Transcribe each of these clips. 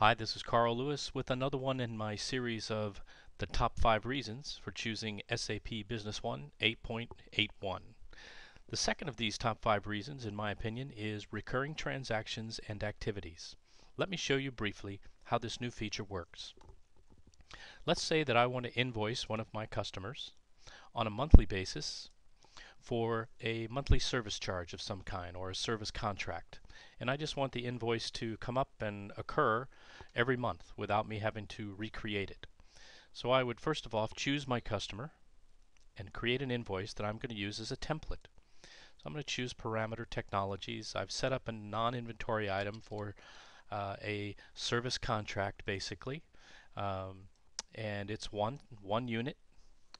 Hi, this is Carl Lewis with another one in my series of the top 5 reasons for choosing SAP Business One 8.81. The second of these top 5 reasons, in my opinion, is recurring transactions and activities. Let me show you briefly how this new feature works. Let's say that I want to invoice one of my customers on a monthly basis for a monthly service charge of some kind or a service contract, and I just want the invoice to come up and occur every month without me having to recreate it. So I would first of all choose my customer and create an invoice that I'm going to use as a template. So I'm going to choose Parameter Technologies. I've set up a non-inventory item for a service contract basically, and it's one unit,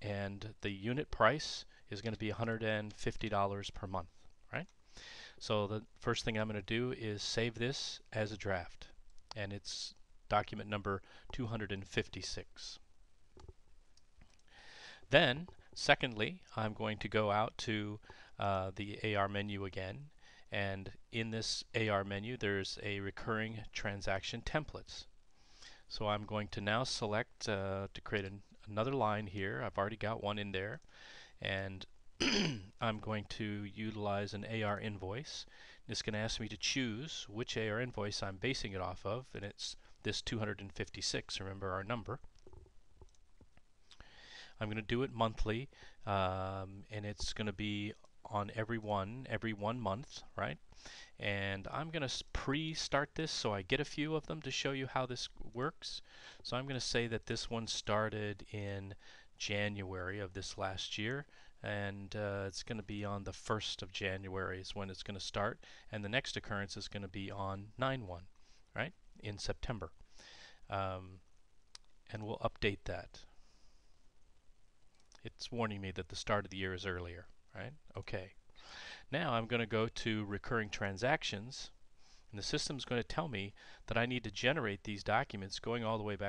and the unit price is going to be $150 per month, right? So the first thing I'm going to do is save this as a draft, and it's document number 256. Then, secondly, I'm going to go out to the AR menu again, and in this AR menu there's a recurring transaction templates. So I'm going to now select to create another line here. I've already got one in there, and I'm going to utilize an AR invoice. It's going to ask me to choose which AR invoice I'm basing it off of, and it's this 256, remember our number. I'm going to do it monthly, and it's going to be on every one month, right? And I'm going to pre-start this so I get a few of them to show you how this works. So I'm going to say that this one started in January of this last year, and it's going to be on the 1st of January is when it's going to start, and the next occurrence is going to be on 9/1, right, in September. And we'll update that. It's warning me that the start of the year is earlier, right? Okay. Now I'm going to go to recurring transactions, and the system's going to tell me that I need to generate these documents going all the way back